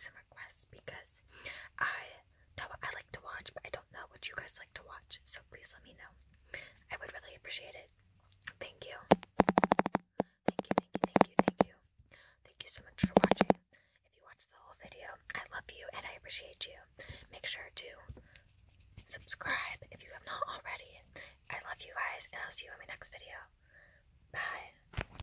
some requests because I know what I like to watch, but I don't know what you guys like to watch, so please let me know. I would really appreciate it. Thank you. Thank you, thank you, thank you, thank you. Thank you so much for watching. If you watched the whole video, I love you and I appreciate you. Make sure to subscribe if you have not already. I love you guys, and I'll see you in my next video.